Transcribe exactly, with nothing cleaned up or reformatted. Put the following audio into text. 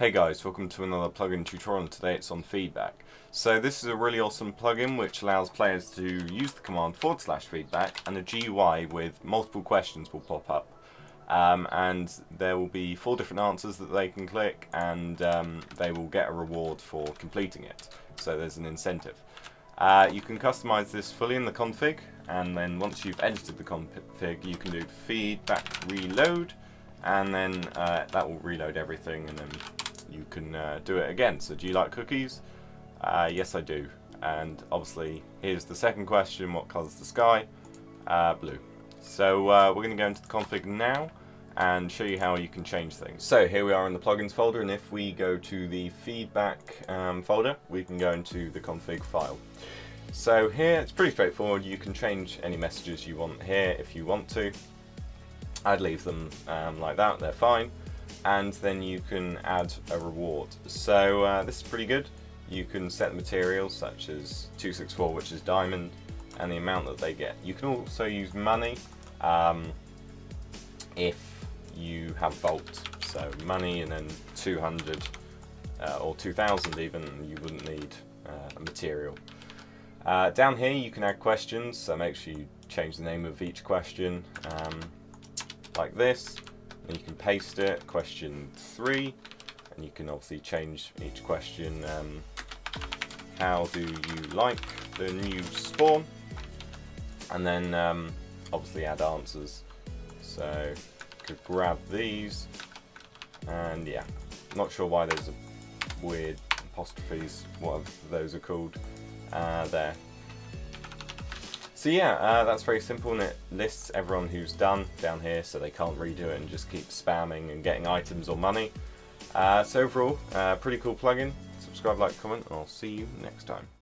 Hey guys, welcome to another plugin tutorial, and today it's on feedback. So this is a really awesome plugin which allows players to use the command forward slash feedback, and a G U I with multiple questions will pop up. Um, and there will be four different answers that they can click, and um, they will get a reward for completing it. So there's an incentive. Uh, you can customize this fully in the config, and then once you've edited the config, you can do feedback reload, and then uh, that will reload everything, and then you can uh, do it again. So do you like cookies? Uh, yes, I do. And obviously, here's the second question: what colour's the sky? Uh, blue. So uh, we're going to go into the config now and show you how you can change things. So here we are in the plugins folder, and if we go to the feedback um, folder, we can go into the config file. So here it's pretty straightforward. You can change any messages you want here if you want to. I'd leave them um, like that; they're fine. And then you can add a reward. So uh, this is pretty good. You can set the materials such as two six four, which is diamond, and the amount that they get. You can also use money um, if you have bulked. So money and then two hundred uh, or two thousand even, you wouldn't need uh, a material. Uh, down here you can add questions, so make sure you change the name of each question um, like this. And you can paste it, question three, and you can obviously change each question. Um, how do you like the new spawn? And then um, obviously add answers. So you could grab these, and yeah, not sure why those are weird apostrophes, whatever those are called, uh, there. So yeah, uh, that's very simple, and it lists everyone who's done down here so they can't redo it and just keep spamming and getting items or money. Uh, so overall, uh, pretty cool plugin. Subscribe, like, comment, and I'll see you next time.